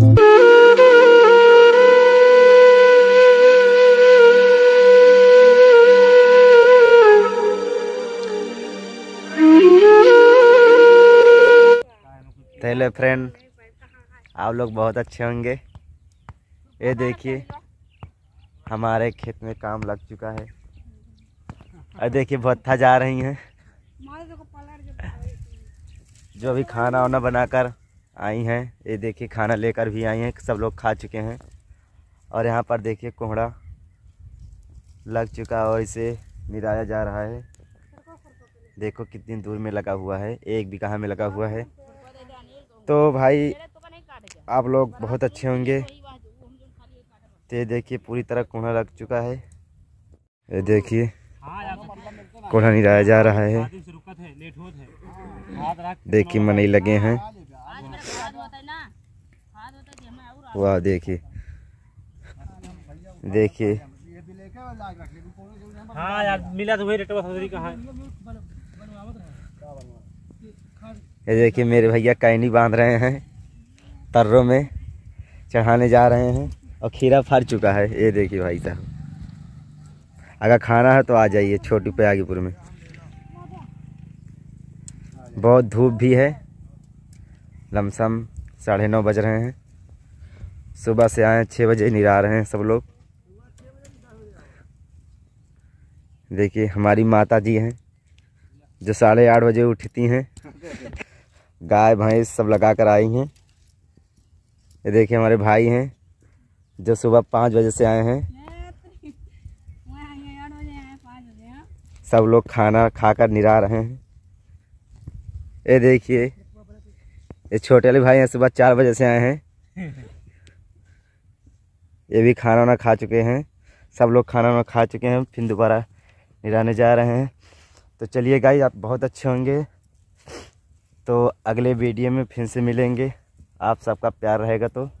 Hello friend, आप लोग बहुत अच्छे होंगे। ये देखिए हमारे खेत में काम लग चुका है। और देखिए भत्था जा रही हैं जो अभी खाना वाना बनाकर आई हैं। ये देखिए खाना लेकर भी आई हैं, सब लोग खा चुके हैं। और यहाँ पर देखिए कोहड़ा लग चुका है और इसे निराया जा रहा है। देखो कितनी दूर में लगा हुआ है, एक बीघा में लगा हुआ है। तो भाई आप लोग बहुत अच्छे होंगे। तो देखिए पूरी तरह कोहड़ा लग चुका है। ये देखिए कोहड़ा निराया जा रहा है। देखिए मनई लगे हैं। वाह, देखिए देखिए मिला तो वही रेट कहा। ये देखिए मेरे भैया कैनी बांध रहे हैं, तर्रों में चढ़ाने जा रहे हैं। और खीरा फर चुका है। ये देखिए भाई साहब, अगर खाना है तो आ जाइए छोटी प्रयागीपुर में। बहुत धूप भी है, लमसम 9:30 बज रहे हैं। सुबह से आए, 6 बजे निरा रहे हैं सब लोग। देखिए हमारी माता जी हैं जो 8:30 बजे उठती हैं। गाय भैंस सब लगा कर आई हैं। ये देखिए हमारे भाई हैं जो सुबह 5 बजे से आए हैं। सब लोग खाना खाकर निरा रहे हैं। ये देखिए ये छोटे वाले भाई हैं, सुबह 4 बजे से आए हैं। ये भी खाना वाना खा चुके हैं। सब लोग खाना वाना खा चुके हैं, फिर दोबारा निराने जा रहे हैं। तो चलिए गाइस, आप बहुत अच्छे होंगे। तो अगले वीडियो में फिर से मिलेंगे। आप सबका प्यार रहेगा तो